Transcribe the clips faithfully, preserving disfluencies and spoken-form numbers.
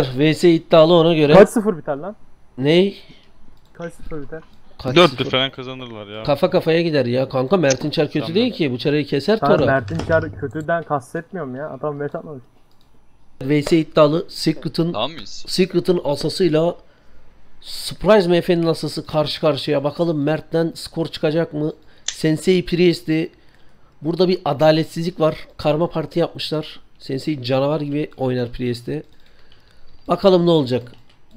biter. V S iddialı ona göre. Kaç sıfır biter lan? Ney? Kaç sıfır biter? dörtlü falan kazanırlar ya. Kafa kafaya gider ya kanka. Mert'in çar kötü tamam. Değil ki. Bu çarayı keser tamam, Tora. Mert'in çar kötüden kastetmiyorum ya. Adam bet atmamış. V S iddialı Secret'ın Secret'ın asasıyla Surprise M F'nin asası karşı karşıya. Bakalım Mert'ten skor çıkacak mı? Sensei Priest'i. Burada bir adaletsizlik var. Karma parti yapmışlar. Sensei canavar gibi oynar Priest'i. Bakalım ne olacak?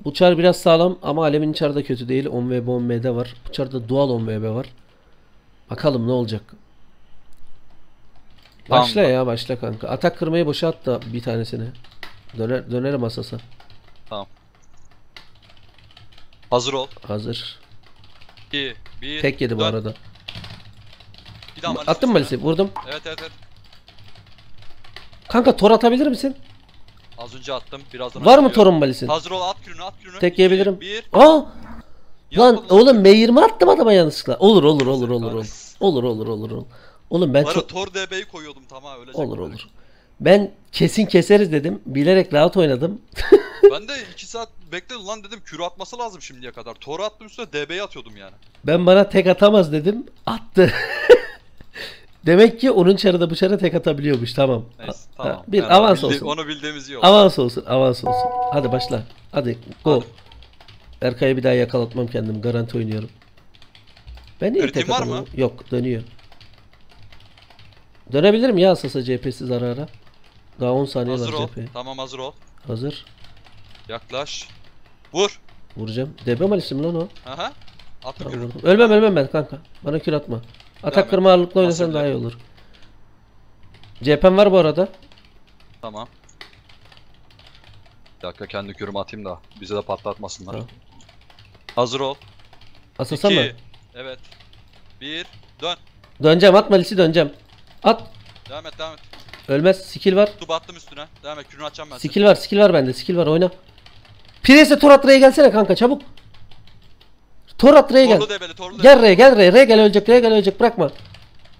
Bu çar biraz sağlam ama alemin çarı da kötü değil. on V B on M'de var. Bu çarda dual on V B var. Bakalım ne olacak? Başla tamam. Ya başla kanka. Atak kırmayı boşa at da bir tanesini. Döner, dönerim asasa. Tamam. Hazır ol. Hazır. iki, bir, tek yedi dört. Bu arada. Attım maalesef. Vurdum. Evet, evet evet. Kanka tor atabilir misin? Az önce attım. Birazdan var mı torun balisin? Hazır ol, at kürünü, at kürünü. Tek yiyebilirim. Aa! Lan oğlum M yirmi attım adama yanlışlıkla. Olur olur olur olur olur. Olur olur olur olur. Oğlum ben çok... tor D B'yi koyuyordum tamam öyle. Olur olur. Ben kesin keseriz dedim. Bilerek rahat oynadım. Ben de iki saat bekledim lan dedim. Kürü atması lazım şimdiye kadar. Tor attım üstüne D B'yi atıyordum yani. Ben bana tek atamaz dedim. Attı. Demek ki onun çarı da bu çarı tek atabiliyormuş. Tamam. Neyse, tamam. Ha, bir yani avans bildi, olsun. Onu bildiğimiz iyi oldu. Avans olsun, avans olsun. Hadi başla. Hadi go. Hadi. Erkay'ı bir daha yakalatmam kendim. Garanti oynuyorum. Ben niye tek var mı? Yok, dönüyor. Dönebilirim ya asasa C P'siz ara ara. Daha on saniye hazır var C P'ye. Tamam hazır ol. Hazır. Yaklaş. Vur. Vuracağım. D B malisim lan o. Aha. Attım tamam, ölmem ölmem ben kanka. Bana kür atma. Atak kırma ağırlıkla oynasan daha iyi olur. C P'm var bu arada. Tamam. Bir dakika kendi kürümü atayım da bize de patlatmasınlar. Tamam. Hazır ol. Asasa mı? Evet. bir. Dön. Döneceğim atma Lisi döneceğim. At. Devam et devam et. Ölmez skill var. Tuba attım üstüne. Devam et kürünü atacağım ben. Skill var skill var bende skill var oyna. Priest'e tur at R'ye gelsene kanka çabuk. Tor at R'ye gel. Debeli, gel R'ye gel R'ye. R'ye gel ölecek R'ye gel ölecek bırakma.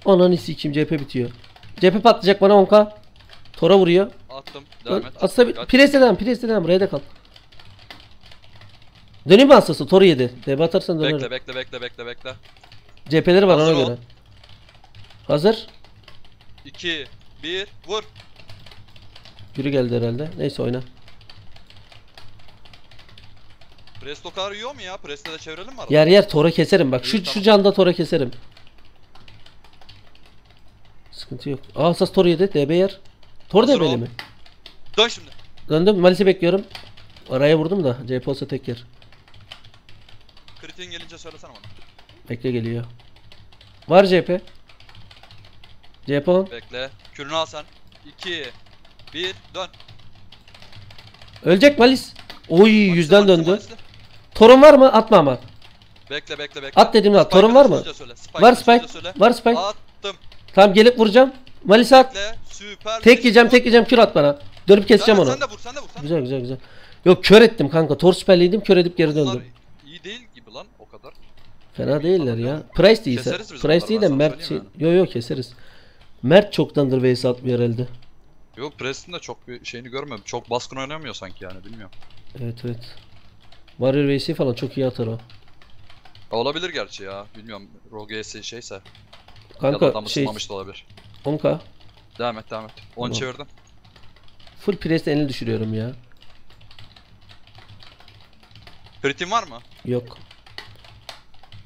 Ananı sikeyim C P bitiyor. C P patlayacak bana on K. Tora vuruyor. Attım. Devam et. Atsa pres edem pres edem R'ye de kal. Döneyim mi asası? Toru yedi. D B atarsan dönerim. Bekle bekle bekle bekle bekle. C P'leri var hazır ona ol. Göre. Hazır. iki, bir, vur. Yürü geldi herhalde. Neyse oyna. Presto kadar yiyor mu ya? Presto da çevirelim mi arada? Yer yer tora keserim bak. İyi, şu tamam. Şu canda tora keserim. Sıkıntı yok. Aa asas tor yedi. D B yer. Tor D B'li mi? Dön şimdi. Döndüm. Malis'i bekliyorum. Araya vurdum da. C P olsa tek yer. Kritin gelince söylesene bana. Bekle geliyor. Var C P. C P on. Bekle. Kürünü al sen. iki, bir, dön. Ölecek Malis. Oy yüzden döndü. Malisli. Torun var mı? Atma ama. Bekle bekle bekle. At dedim lan. Torun var mı? Spike var Spike. Söyle. Var Spike. Attım. Tam gelip vuracağım. Malis'e at. Süper. Tek yiyeceğim, tek yiyeceğim. Kür at bana. Dönüp keseceğim yani onu. Sen de vur, sen de vur. Sen güzel güzel güzel. Yok kör ettim kanka. Tor süperliydim. Kör edip geri döndüm. Bunlar iyi değil gibi lan o kadar. Fena değiller ya. Price değilse. Price değil de Mert şey. Yo yo keseriz. Mert çoktandır Veysel atmıyor herhalde. Yok Price'ın da çok bir şeyini görmüyorum. Çok baskın oynamıyor sanki yani bilmiyorum. Evet evet. Warrior V S falan çok iyi atar o. Olabilir gerçi ya. Bilmiyorum. Rogue V S şeyse. Kanka adamı şey. Sımamış da olabilir. on K. Devam et devam et. on çevirdim. Full press elini düşürüyorum ya. Kritin var mı? Yok.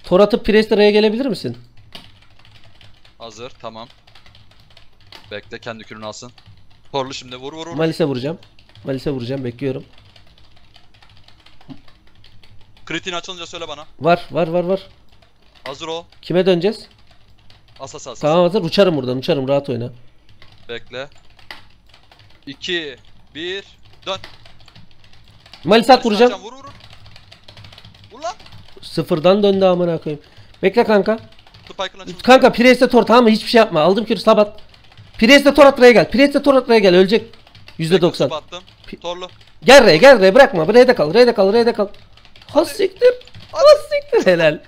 Tor atıp press araya gelebilir misin? Hazır tamam. Bekle kendi kürünü alsın. Torlu şimdi vur vur vur. Malis'e vuracağım. Malis'e vuracağım bekliyorum. Kritin açılınca söyle bana. Var var var var. Hazır ol. Kime döneceğiz? Asas asas. Tamam hazır uçarım buradan uçarım rahat oyna. Bekle. iki, bir, dön. Malis at vuracağım. Vur vur. Vur lan. Sıfırdan döndü amına koyayım. Bekle kanka. Kanka Priest'e tor tamam mı hiçbir şey yapma. Aldım kürü sabat. Priest'e tor at R'ye gel. Priest'e tor at R'ye gel ölecek. yüzde doksan. Battım. Torlu. Gel R'ye gel R'ye bırakma. R'ye de kal R'ye de kal R'ye de kal. Has siktir. Has siktir helal.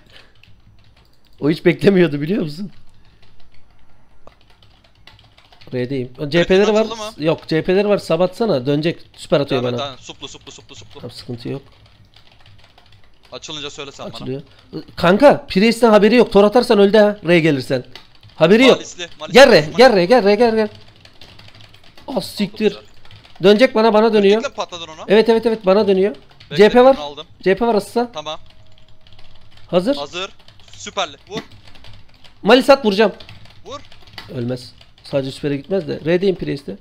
O hiç beklemiyordu biliyor musun? Redeyim. C P'leri var. Mı? Yok, C P'leri var. Sabatsana. Dönecek. Süper atıyor bana. Tamam, suplu suplu suplu suplu. Tamam, sıkıntı yok. Açılınca söyle sen Açılıyor. bana. Kanka, Priest'ten haberi yok. Tor atarsan öldü ha. R'ye gelirsen. Haberi malisli, yok. Malisli, gel re, gel re, gel re, gel gel. Ah siktir. Dönecek bana, bana dönüyor. Evet evet evet bana dönüyor. Bekle, C P var. Aldım. C P var asısa. Tamam. Hazır. Hazır. Süperli. Vur. Malis at, vuracağım. Vur. Ölmez. Sadece süpere gitmez de. R'deyim Priest'te.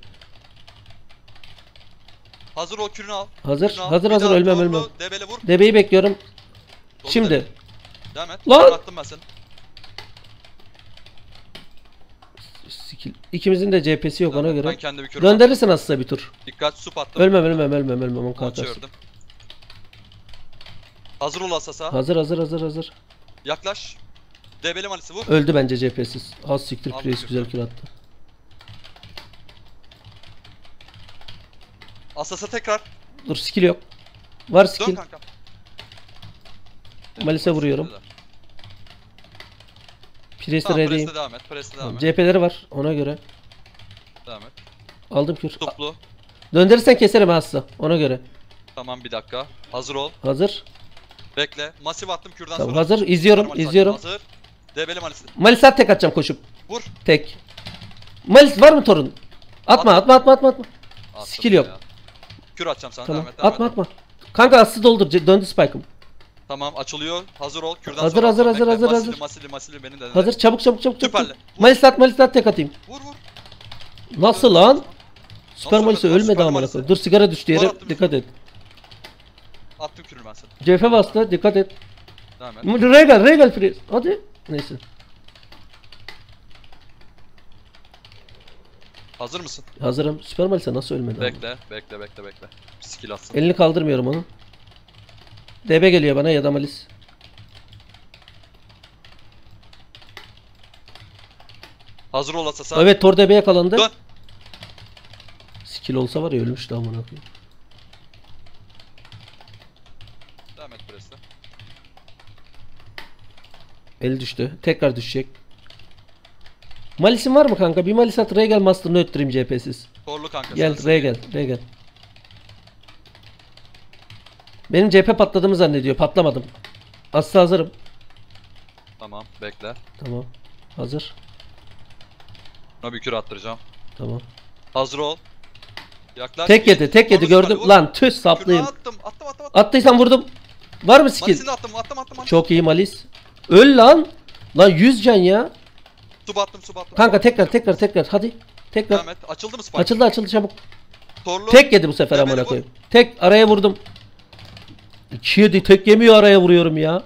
Hazır, o kürünü al. Hazır. Kürünü al. Hazır hazır, hazır. ölmem ölmem. Debeli vur. Debeyi bekliyorum. Doğru, şimdi. Debe. Devam et. Lan. Attım ben seni. İkimizin de C P'si yok, tamam, ona göre. Gönderirsin aslında bir tur. Dikkat, sup attım. Ölmem ölmem ölmem ölmem on kalkarsın. Hazır ol asasa. Hazır hazır hazır hazır. Yaklaş. Debeli malisi vur. Öldü bence C P'siz. Az siktir, Priest güzel kill attı. Asasa tekrar. Dur, skill yok. Var skill. Malise vuruyorum. Priest'e tamam, redeyim. Presle devam et, presle devam et. C P'leri var, ona göre. Devam et. Aldım kür. Toplu. Döndürürsen keserim hasta, ona göre. Tamam, bir dakika. Hazır ol. Hazır. Bekle. Masif attım kürdan tamam, sonra. Hazır, izliyorum, Malis izliyorum. Atacağım. Hazır. Debeli Malis'i. Malis'e tek atacağım koşup. Vur. Tek. Malis var mı torun? Atma, atma, atma, atma, atma. Attım. Skill yok. Ya. Kür atacağım sana. Tamam. Devam et, devam atma, et. atma. Kanka aslı doldur, döndü spike'ım. Tamam, açılıyor. Hazır ol. Kürdan hazır hazır hazır hazır masili, hazır. Masili masili beni de. Hazır, çabuk çabuk çabuk. Süperle. Malisat malisat tek atayım. Vur vur. Nasıl lan? Süper malisi ölmedi ama nasıl? Dur, sigara düştü yere. Dikkat et. Attım kürünü ben sana. C F bastı. Dikkat et. Devam et. Regal regal free. Hadi. Neyse. Hazır mısın? Hazırım. Süper malisi nasıl ölmedi? Bekle bekle bekle bekle. Skill atsın. Elini kaldırmıyorum onu. D B geliyor bana ya da Malis. Hazır ol asasa. Evet, Tor D B yakalandı. Dön. Skill olsa var ya, ölmüştü amına koyayım. Devam et presle. El düştü. Tekrar düşecek. Malis'in var mı kanka? Bir Malis at, Regal Master'ını öttüreyim C P'siz. Torlu kanka. Gel Regal, Regal. Benim C P patladığımı zannediyor. Patlamadım. Asla hazırım. Tamam, bekle. Tamam. Hazır. Ona bir kür attıracağım. Tamam. Hazır ol. Yaklaş. Tek yedi, tek yedi gördüm. Vur. Lan tüh, saplayayım. Attım, attım, attım, attım. Attıysan vurdum. Var mı skill? Malisini attım, attım, attım, attım. Çok iyi Malis. Öl lan. Lan yüz can ya. Sub attım, sub attım. Kanka tekrar, tekrar, tekrar. Hadi. Tekrar. Ahmet, açıldı mı spike? Açıldı, açıldı çabuk. Torlu. Tek yedi bu sefer amına koyayım. Tek araya vurdum. iki yedi tek yemiyor, araya vuruyorum ya.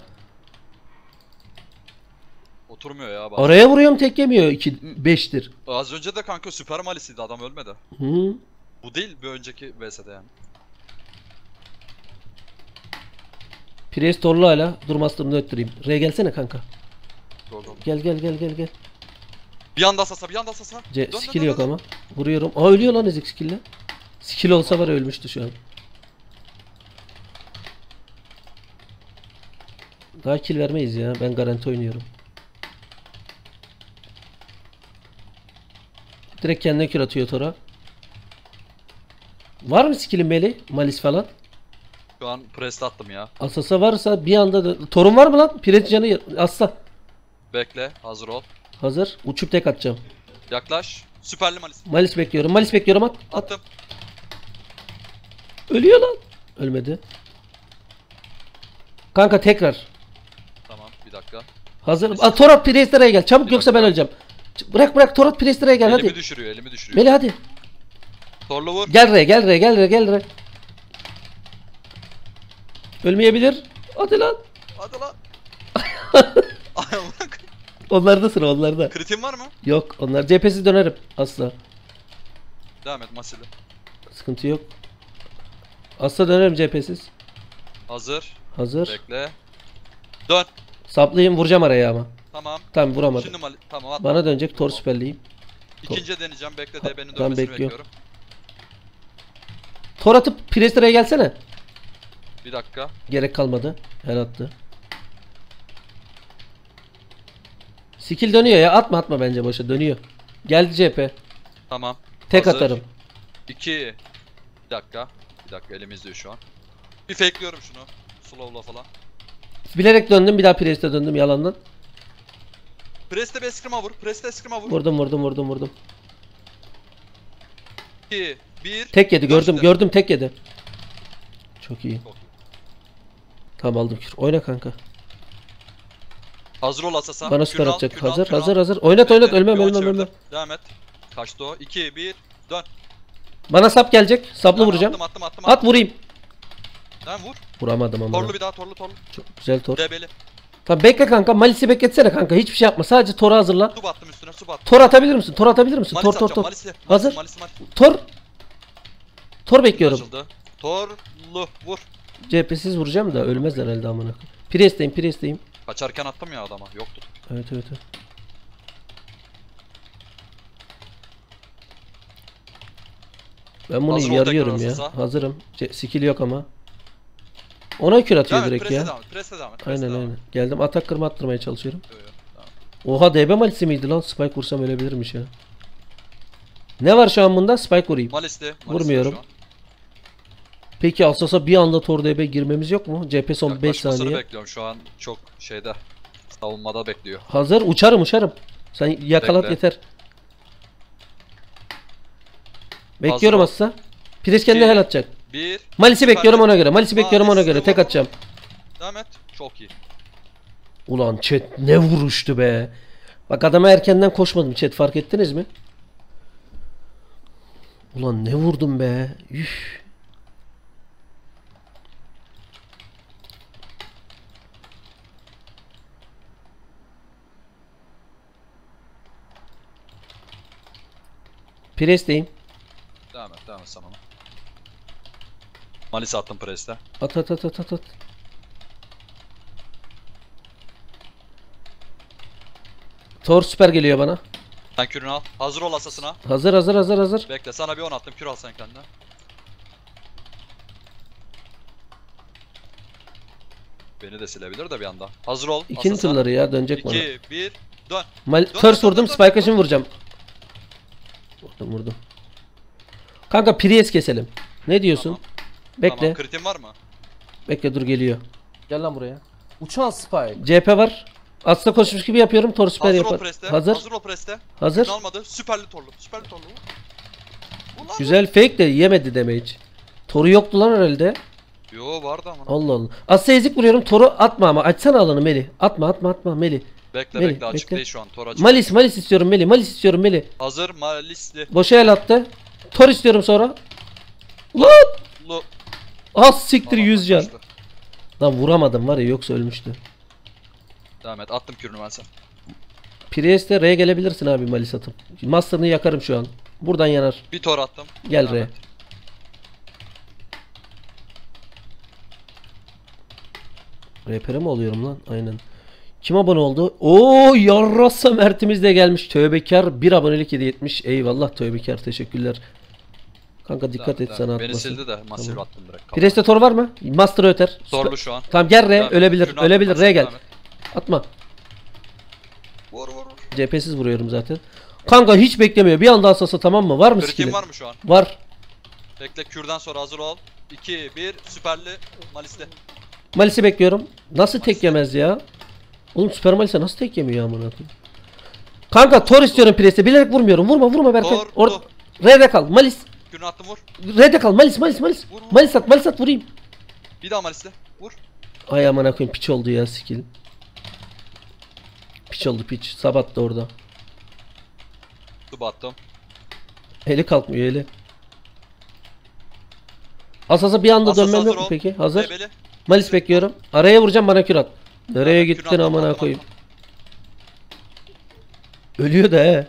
Oturmuyor ya bak. Araya vuruyorum, tek yemiyor. iki beş'tir. Az önce de kanka süper malisiydi, adam ölmedi. Hı. Bu değil, bir önceki V S'de yani. Priest torlu hala. Dur master'ımı öttüreyim. R'ye gelsene kanka. Doğru, doğru. Gel gel gel gel gel. Bir anda asasa, bir anda asasa. C dön, skill dön, yok dön. ama. Vuruyorum. Aa, ölüyor lan ezik skill'le. Skill olsa var, ölmüştü şu an. Daha kill vermeyiz ya. Ben garanti oynuyorum. Direkt kendine kill atıyor Tora. Var mı skill'in Meli? Malis falan? Şu an press attım ya. Asasa varsa bir anda da... Torun var mı lan? Press canı asla. Bekle. Hazır ol. Hazır. Uçup tek atacağım. Yaklaş. Süperli Malis. Malis bekliyorum. Malis bekliyorum. At. Attım. Ölüyor lan. Ölmedi. Kanka tekrar. Dakika. Hazır. A, Torat Priest'e gel. Çabuk, bir yoksa dakika. ben öleceğim. Bırak bırak Torat Priest'e gel, elimi hadi. Elimi düşürüyor, elimi düşürüyor. Meli hadi. Torlu vur. Gel re, gel re, gel re, gel re. Ölmeyebilir. Hadi lan. Hadi lan. Onlarda sıra, onlarda. Kritim var mı? Yok, onlar cephesiz dönerim asla. Devam et Masili. Sıkıntı yok. Asla dönerim cephesiz. Hazır. Hazır. Bekle. Dön. Saplayayım, vuracağım araya ama. Tamam. Tamam, vuramadım. Şimdi Mali, tamam, atma. Bana dönecek, Tor süperleyeyim. İkinciye deneyeceğim, bekle de beni dönmesini bekliyorum. Tor atıp Priest'e gelsene. Bir dakika. Gerek kalmadı. Her attı. Skill dönüyor ya, atma atma bence boşa, dönüyor. Geldi C P. Tamam. Tek hazır. Atarım. İki. Bir dakika. Bir dakika elimizde şu an. Bir fakeliyorum şunu. Slow'la falan. Bilerek döndüm, bir daha preste döndüm yalandan. Preste bir eskrima vur. Preste eskrima vur. Vurdum vurdum vurdum vurdum. İki. Bir. Tek yedi gördüm işte. Gördüm tek yedi. Çok iyi. Çok iyi. Tamam aldım kür. Oyna kanka. Hazır ol asasa. Bana süper atacak. Hazır, hazır hazır hazır. Oynat oynat ölmem ölmem ölmem. Devam et. Kaçtı o. iki bir dön. Bana sap gelecek. Saplı tamam, vuracağım. Attım, attım, attım, attım. At vurayım. Tamam vur. Vuramadım ama. Torlu bir daha torlu torlu. Çok güzel tor. Debeli. Tamam bekle kanka. Malis'i bekletsene kanka. Hiçbir şey yapma. Sadece tora hazırla. Su battım üstüne. Su battım. Tor atabilir misin? Tor atabilir misin? Malis tor tor tor. Malis'le. Hazır. Malis, Malis. Tor. Tor bekliyorum. Açıldı. Torlu vur. C H P'siz vuracağım da ölmezler elde amına. Presteyim, presteyim. Kaçarken attım ya adama. Yoktu. Evet, evet, evet. Ben bunu hazır yarıyorum ya. Asasa. Hazırım. Skill yok ama. Ona kür atıyor direkt ya. Devam et, preste devam et. Aynen, aynen. Geldim. Atak kırma attırmaya çalışıyorum. Evet, oha D B Malis'i miydi lan? Spike vursam ölebilirmiş ya. Ne var şu an bunda? Spike vurayım. Malis'te. Vurmuyorum. Peki Asas'a bir anda Tor D B girmemiz yok mu? C H P son beş saniye. Bekliyorum şu an çok şeyde savunmada bekliyor. Hazır uçarım uçarım. Sen yakalat bekle. Yeter. Bekliyorum Asas'a. Pires kendine hel atacak. Bir. Malis'i bekliyorum ona göre. Malis'i bekliyorum ona göre. Tek atacağım. Devam et. Çok iyi. Ulan chat ne vuruştu be. Bak adama erkenden koşmadım chat fark ettiniz mi? Ulan ne vurdum be. Üff. Presteyim. Devam et, devam et sana. Malis attım preste. At at at at at. Tor süper geliyor bana. Sen kürünü al. Hazır ol asasına. Hazır hazır hazır hazır. Bekle sana bir on attım. Kür al sen kendine. Beni de silebilir de bir anda. Hazır ol. İkinci tırları ya dönecek iki, bana. iki, bir, dön. Mal dön, first dön, vurdum. Spike'a şimdi vuracağım. Vurdum vurdum. Kanka Priest keselim. Ne diyorsun? Tamam. Bekle. Tamam, kritim var mı? Bekle dur geliyor. Gel lan buraya. Uçan Spike. C H P var. Asla koşmuş gibi yapıyorum. Tor süper yapar. Hazır. Hazır. Hazır o preste. Hazır. Almadı. Süperli torlu. Süperli torlu. Bunlar güzel fake de yemedi damage. Toru yoktu lan herhalde. Yo vardı ama. Allah Allah. Asla ezik vuruyorum. Toru atma ama açsana alanı Meli. Atma atma atma Meli. Bekle Meli, bekle açık bekle. Değil şu an Tor açık. Malis Malis istiyorum Meli Malis istiyorum Meli. Hazır Malis'li. Boşa el attı. Tor istiyorum sonra. Lan! Az siktir yüz can. Lan vuramadım var ya yoksa ölmüştü. Devam et attım kürünü ben sen. Priest'e R'ye gelebilirsin abi Malis atım. Master'ını yakarım şu an. Buradan yanar. Bir Tor attım. Gel R'ye. R'ye mi oluyorum lan? Aynen. Kim abone oldu? Oo yarrasa Mert'imiz de gelmiş. Tövbekar bir abonelik hediye etmiş. Eyvallah Tövbekar teşekkürler. Kanka dikkat da, et da, sana atmasın. Beni sildi de masif tamam. Attım direkt. Preste Tor var mı? Master öter. Torlu şu an. Tamam gel Re ölebilir. Ölebilir, ölebilir. Re gel. Atma. Vur vur vur. C P'siz vuruyorum zaten. Kanka hiç beklemiyor. Bir anda asasa tamam mı? Var mı skill'in? Var mı şu an? Var. Bekle kürden sonra hazır ol. iki bir süperli Malis'te. Malis'i bekliyorum. Nasıl Malis'te. Tek yemez ya? Oğlum Süper Malis'e nasıl tek yemiyor amına koyayım? Kanka Tor istiyorum Priest'e. Bilerek vurmuyorum. Vurma vurma Berkay. Or R'de kal Malis. Günü attım vur. R'de kal Malis Malis Malis. Vur, vur. Malis at Malis at vurayım. Bir daha Malis'le vur. Ay amına koyayım piç oldu ya skill. Piç oldu piç. Sabat da orada. Subattım. Eli kalkmıyor eli. Asasa bir anda Asasa dönmem yok mu peki? Hazır. Bebeli. Malis bekliyorum. Araya vuracağım bana kür at. Nereye yani, gittin amına koyayım? Ölüyor da he.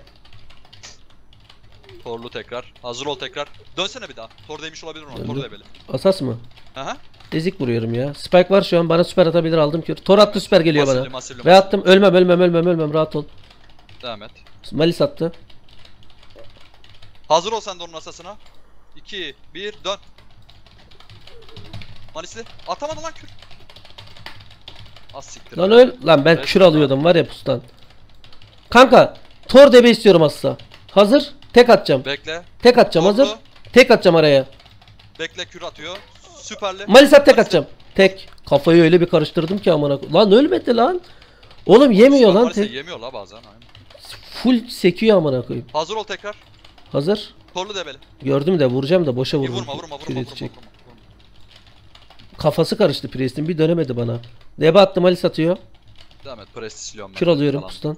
Torlu tekrar. Hazır ol tekrar. Dönsene bir daha. Tor demiş olabilir ona. Tor debeli. Asas mı? Aha. Ezik vuruyorum ya. Spike var şu an. Bana süper atabilir aldım ki. Tor attı süper geliyor masirli, bana. Masirli, masirli. Ve attım. Ölmem ölmem ölmem ölmem rahat ol. Devam et. Malis attı. Hazır ol sen de onun asasına. iki bir dön. Malisli. Atamadı lan kür. Lan öl lan ben kür alıyordum var ya pustan. Kanka Tor D B istiyorum asla. Hazır Tek atacağım. Bekle. Tek atacağım. Korku. Hazır. Tek atacağım araya. Bekle, kür atıyor. Süperli. Malisat tek atacağım. Tek. Kafayı öyle bir karıştırdım ki amına. Lan ölmedi lan. Oğlum yemiyor lan. Tek. Yemiyor la bazen. Aynen. Full sekiyor amına koyayım. Hazır ol tekrar. Hazır. Korlu debeli. Gördüm de vuracağım da boşa vurdum. Vurma vurma vurma, vurma, vurma, vurma, vurma. Kafası karıştı Priest'in, bir dönemedi bana. Deba attım, Malis atıyor. Devam et, Priest'i siliyorum. Kür alıyorum pustan.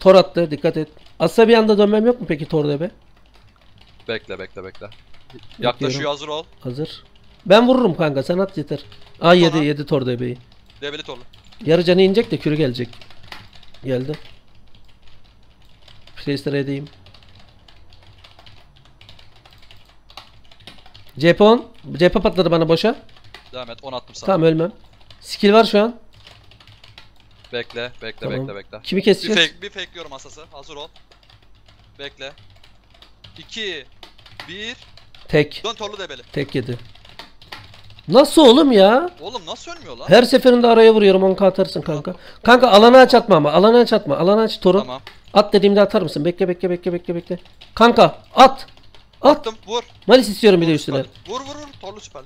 Tor attı, dikkat et. Asla bir anda dönmem yok mu peki Tor debe? Bekle bekle bekle. Yaklaşıyor, hazır ol. Hazır. Ben vururum kanka, sen at yeter. Aa yedi yedi Tor debeyi. Debeli Torlu. Yarı canı inecek de kürü gelecek. Geldi. Priest'e edeyim. Cepon, cephe patladı bana boşa. Devam et, on attım sana. Tamam ölmem. Skill var şu an. Bekle, bekle, tamam. bekle, bekle. Kimi keseceğiz? Bir, fake, bir fakeliyorum asası. Hazır ol. Bekle. iki, bir. Tek. Dön Torlu debeli. Tek yedi. Nasıl oğlum ya? Oğlum nasıl ölmüyor lan? Her seferinde araya vuruyorum, on k atarsın kanka. Kanka alanı aç atma ama, alanı aç atma. Alanı aç Torun. Tamam. At dediğimde atar mısın? Bekle bekle bekle bekle bekle. Kanka at. At. Attım, vur. Malis istiyorum, vur, bir de üstüne. Süperli. Vur vur vur. Torlu süper.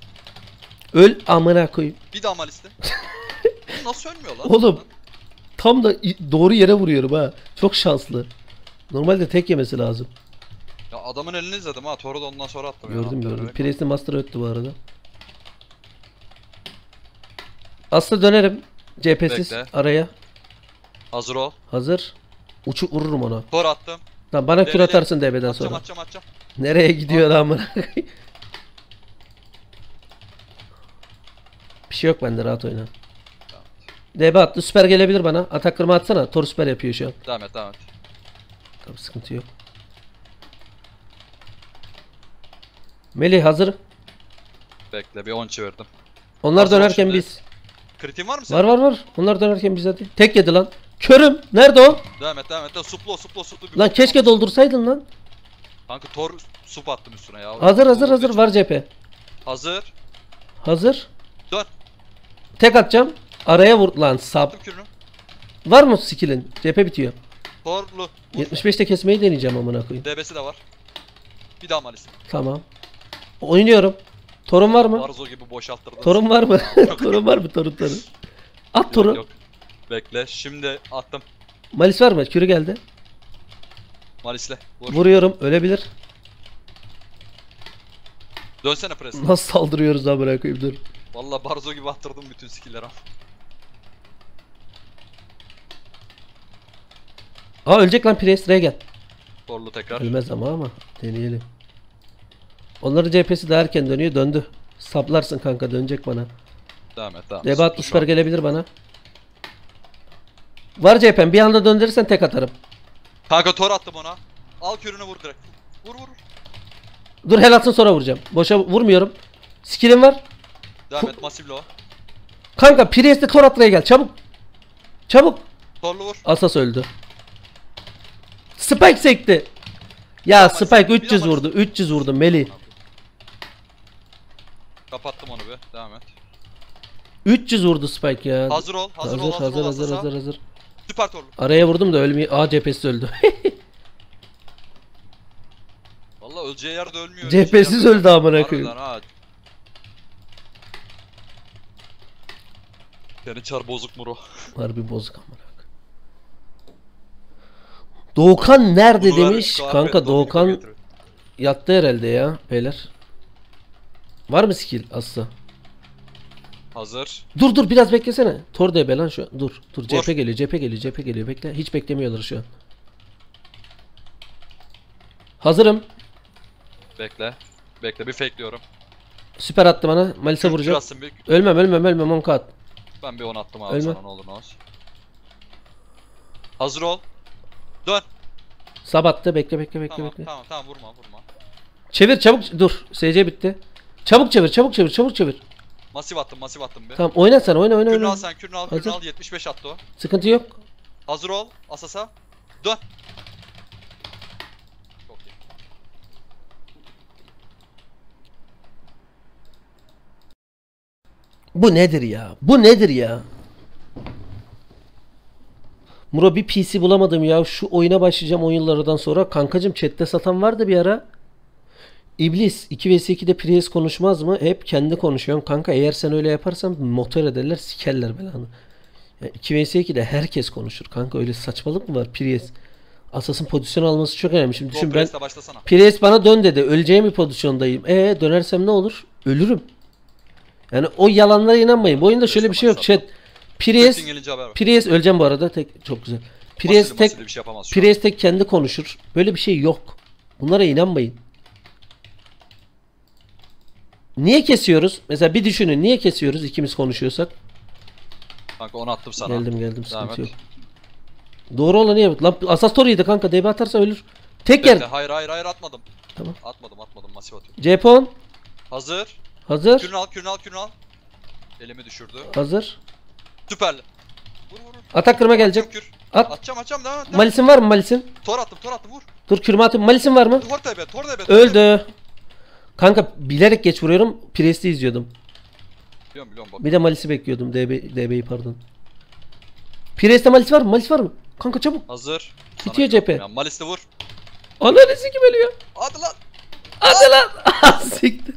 Öl amına koyayım. Bir daha Malis'te. Nasıl ölmüyor lan? Oğlum. Lan. Tam da doğru yere vuruyorum ha. Çok şanslı. Normalde tek yemesi lazım. Ya adamın elini izledim ha. Toru da ondan sonra attım. Gördüm ya, gördüm. Priest'in master öttü bu arada. Aslı dönerim. C P'siz araya. Hazır ol. Hazır. Uçup vururum ona. Tor attım. Tamam, bana kür atarsın D B'den sonra. Atacağım, atacağım, atacağım. Nereye gidiyor lan bana? Bir şey yok bende, rahat oyna. D B attı, süper gelebilir bana. Atak kırma atsana, Tor süper yapıyor şu an. Devam et, devam et. Tamam, sıkıntı yok. Melih hazır. Bekle, bir on çevirdim. Onlar hazır dönerken biz. Kritin var mı senin? Var var var. Onlar dönerken biz hadi. Tek yedi lan. Körüm. Nerede o? Devam et, devam et. Suplo, suplo, suplo. Lan keşke doldursaydın lan. Kanka Tor sup attım üstüne ya. Hazır, hazır, hazır. Var cephe. Hazır. Hazır. Dön. Tek atacağım. Araya vur lan sap. Var mı skill'in? Cephe bitiyor. Torlu. yetmiş beşte kesmeyi deneyeceğim amına koyayım. D B'si de var. Bir daha maalesef. Tamam. Oynuyorum. Torun var mı? Arzo gibi boşalttırdım. Torun var mı? Torun var mı torunları? At Torun. Yok. Bekle, şimdi attım. Malis var mı? Kürü geldi. Malisle. Vur. Vuruyorum, ölebilir. Dönsene pres. Nasıl saldırıyoruz lan, bırakayım dur. Valla Barzo gibi attırdım bütün skill'leri. Aa ölecek lan Priest, R'ye gel. Torlu tekrar. Ölmez ama ama deneyelim. Onların C P'si de erken dönüyor, döndü. Saplarsın kanka, dönecek bana. Devam et, devam et. Debat uçlar gelebilir bana. Var C P'm, bir anda döndürürsen tek atarım. Kanka Tor attım ona. Al kürünü vur direkt. Vur vur. Dur hel atsın, sonra vuracağım. Boşa vurmuyorum. Skill'im var. Devam et, masif low. Kanka Priest'e Tor atlaya gel çabuk. Çabuk. Torlu vur. Asas öldü. Spike sekti. Ya bir Spike bir üç yüz bir vurdu. Bir üç yüz vurdu Meli. Kapattım onu be. Devam et. üç yüz vurdu Spike ya. Hazır ol. Hazır, hazır ol. Hazır hazır ol, hazır, hazır, hazır hazır. Süper Torlu. Araya vurdum da ölmüyor. Aa cephesiz öldü. Vallahi öleceği yerde ölmüyor. Cephesiz öldü amına koyayım. Yani çar bozuk muru. Harbi bozuk amına koyayım. Doğukan nerede bunu demiş? Ver, kanka Doğukan getirin. Yattı herhalde ya beyler. Var mı skill asla? Hazır. Dur dur biraz beklesene. Tor debe lan şu an. Dur dur cephe geliyor, cephe geliyor, cephe geliyor. Bekle. Hiç beklemiyorlar şu an. Hazırım. Bekle. Bekle, bir fakeliyorum. Süper attı bana. Malise vuracağım. Ölmem ölmem ölmem on kat. Ben bir on attım abi sana, ne olur ne olsun. Hazır ol. Dön. Sabattı, bekle bekle bekle tamam, bekle. Tamam tamam vurma vurma. Çevir çabuk, dur S C bitti. Çabuk çevir çabuk çevir çabuk çevir. Masif attım, masif attım be. Tamam oyna sen, oyna oyna oyna. Kürnü al sen, kürnü al, kürnü al, yetmiş beş attı o. Sıkıntı yok. Hazır ol asasa. Dön. Çok iyi. Bu nedir ya? Bu nedir ya? Muro bir P C bulamadım ya. Şu oyuna başlayacağım on yıllardan sonra. Kankacım chatte satan vardı bir ara. İblis iki vs iki'de Prius konuşmaz mı? Hep kendi konuşuyorsun kanka. Eğer sen öyle yaparsan motor ederler, sikerler belanı. Yani iki vs iki'de herkes konuşur kanka. Öyle saçmalık mı var? Prius Asas'ın pozisyon alması çok önemli. Şimdi düşün, ben Prius bana dön dedi. Öleceğim bir pozisyondayım. Eee dönersem ne olur? Ölürüm. Yani o yalanlara inanmayın. Bu oyunda şöyle bir şey yok chat. Prius, Prius öleceğim bu arada. Tek, çok güzel. Prius tek, şey Prius tek kendi konuşur. Böyle bir şey yok. Bunlara inanmayın. Niye kesiyoruz? Mesela bir düşünün. Niye kesiyoruz ikimiz konuşuyorsak? Kanka onu attım sana. Geldim geldim. Sıkıntı yok. Doğru olanı yap. Lan Asas Tori'ydi kanka. D B atarsa ölür. Tek yer. Hayır hayır hayır atmadım. Tamam. Atmadım atmadım. Masif atıyorum. Cepon. Hazır. Hazır. Kürünü al kürünü al kürünü al. Elimi düşürdü. Hazır. Süperli. Vur vur vur. Atak kırma gelecek. Kür. At. Atacağım atacağım devam et. Devam. Malisin var mı Malisin? Tor attım tor attım vur. Dur kürme atayım. Malisin var mı? Tor D B tor D B. Öldü. Kanka bilerek geç vuruyorum. Priest'i izliyordum. Biliyorum, biliyorum, bak. Bir de Malis'i bekliyordum. D B, D B'yi pardon. Priest'te Malis var mı? Malis var mı? Kanka çabuk. Hazır. Bitiyor cephe. Malis'te vur. Analizi kim ölüyor? Hadi lan. Hadi lan. Siktir.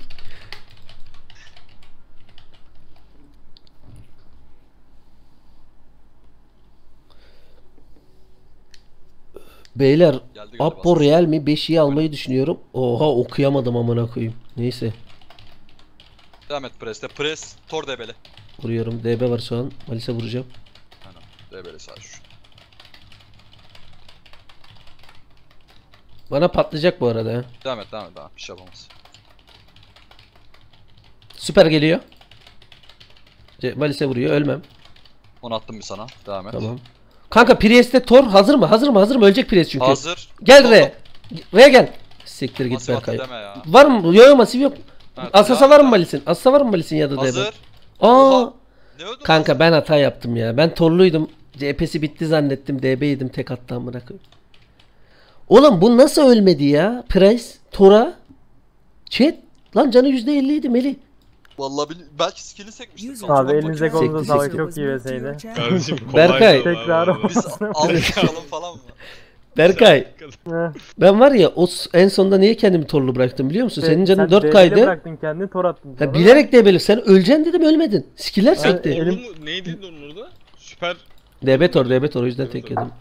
Beyler, Appo Real mi? beşiyi almayı düşünüyorum. Oha, okuyamadım amına koyayım. Neyse. Devam et preste. Pres, tor debeli. Vuruyorum. D B var şu an. Malis'e vuracağım. Aynen. Debeli sadece şu. Bana patlayacak bu arada. Devam et, devam et. Daha bir şey yapamaz. Süper geliyor. Malis'e vuruyor. Ölmem. Onu attım bir sana. Devam et. Tamam. Kanka Priest'te tor hazır mı? Hazır mı? Hazır mı? Ölecek Priest çünkü. Hazır. Gel re. Re gel. Siktir git Berkay. Var mı? Yo yo masif yok. Evet, Asasa var mı Malis'in? Asasa var mı Malis'in ya da D B? Hazır. Aa. Kanka hazır? Ben hata yaptım ya. Ben torluydum. C P'si bitti zannettim. D B'ydim tek attan bırakıp. Oğlum bu nasıl ölmedi ya? Price, tora. Chat. Lan canı yüzde elli idi Melih. Vallahi belki skill'i sekmiştik. Abi elinize konuda savaş çok iyi veseydi. Kardeşim Berkay. Tekrar biz alışalım falan mı? Berkay. Ben var ya o en sonunda niye kendimi torlu bıraktım biliyor musun? Senin canın dört kaydı. Sen bıraktın kendini tor attın. Ha, bilerek debeli. Sen öleceksin dedim ölmedin. Skill'ler sekti. Elim... Neydi onun orada? Süper. D B tor, D B tor o yüzden tek yedim.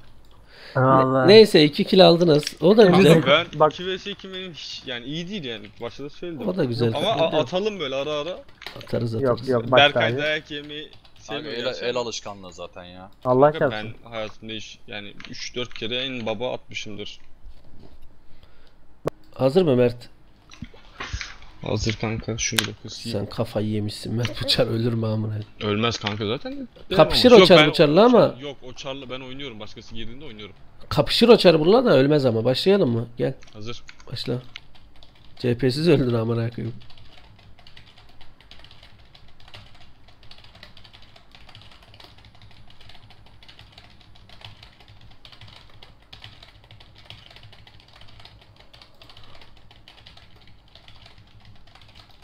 Ne, neyse iki kill aldınız. O da güzel. Ben bak iki vs iki benim hiç yani iyi değil yani. Başta da söyledim. O da güzel. Ama a, atalım böyle ara ara. Atarız atarız. Yok, yok, Berkay dayak yemeyi sevmiyor. El, el alışkanlığı zaten ya. Allah kahretsin. Ben kalsın. Hayatımda hiç yani üç dört kere en baba atmışımdır. Hazır mı Mert? Hazır kanka şunu da kısayım. Sen kafayı yemişsin Mert uçar ölür mü amına? Ölmez kanka zaten. Kapışır uçar uçarla ama. Yok uçarla ben oynuyorum başkası girdiğinde oynuyorum. Kapışır uçar bununla da ölmez ama başlayalım mı? Gel. Hazır. Başla. C P'siz öldün amına koyayım.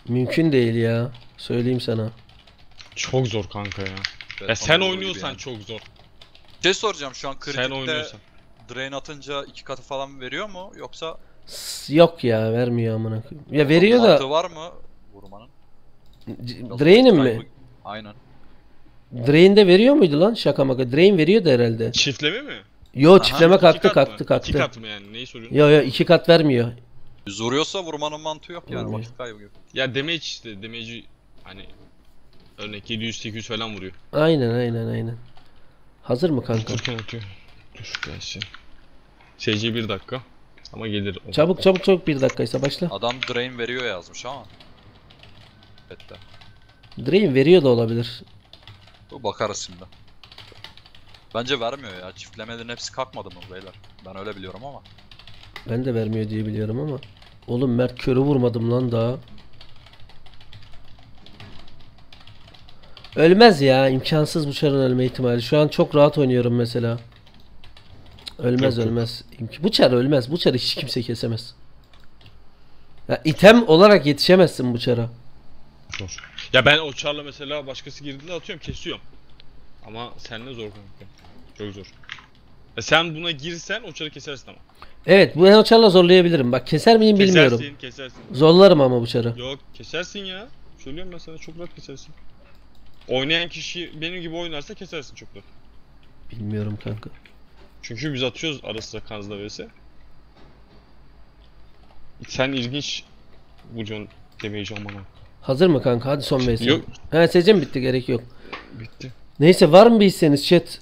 Mümkün değil ya. Söyleyeyim sana. Çok zor kanka ya. Evet, ya sen oynuyorsan yani. Çok zor. Ne soracağım şu an kritikte drain atınca iki katı falan veriyor mu yoksa? Yok ya vermiyor amına koyayım. Ya veriyor da. Altı var mı vurmanın? Drain'in mi? Aynen. Drain'de veriyor muydu lan şaka maka? Drain veriyordu herhalde. Çiftleme mi? Yo aha, çiftleme kalktı kalktı kalktı. İki kat mı yani neyi soruyorsun? Yo yo iki kat vermiyor. Zoruyorsa vurmanın mantığı yok yani vakit kaybı gibi. Ya damage işte damage'i hani örnek yedi yüz sekiz yüz falan vuruyor. Aynen aynen aynen. Hazır mı kanka? Dururken atıyor. Dur gelsin. S C bir dakika ama gelir. Çabuk çabuk çabuk bir dakikaysa başla. Adam drain veriyor yazmış ama. Evet de. Drain veriyor da olabilir. Bu bakarız şimdi. Bence vermiyor ya çiftlemelerin hepsi kalkmadı mı beyler? Ben öyle biliyorum ama. Ben de vermiyor diye biliyorum ama. Oğlum Mert körü vurmadım lan daha. Ölmez ya. İmkansız bu çarın ölme ihtimali. Şu an çok rahat oynuyorum mesela. Ölmez yok, ölmez. Bu çar ölmez. Bu çarı hiç kimse kesemez. Ya item olarak yetişemezsin bu çara. Ya ben o çarla mesela başkası girdiğinde atıyorum kesiyorum. Ama seninle zor kanka. Çok zor. E sen buna girsen o çarı kesersin ama. Evet, bu o çarla zorlayabilirim. Bak keser miyim kesersin, bilmiyorum. Kesersin, kesersin. Zorlarım ama bu çarı. Yok, kesersin ya. Söylüyorum ben sana, çok rahat kesersin. Oynayan kişi benim gibi oynarsa kesersin çok rahat. Bilmiyorum kanka. Çünkü biz atıyoruz arasına kanzla verse. Sen ilginç bucun demeyici olmana. Hazır mı kanka? Hadi son versin. Yok. He, seçim bitti, gerek yok. Bitti. Neyse, var mı bir hisseniz chat?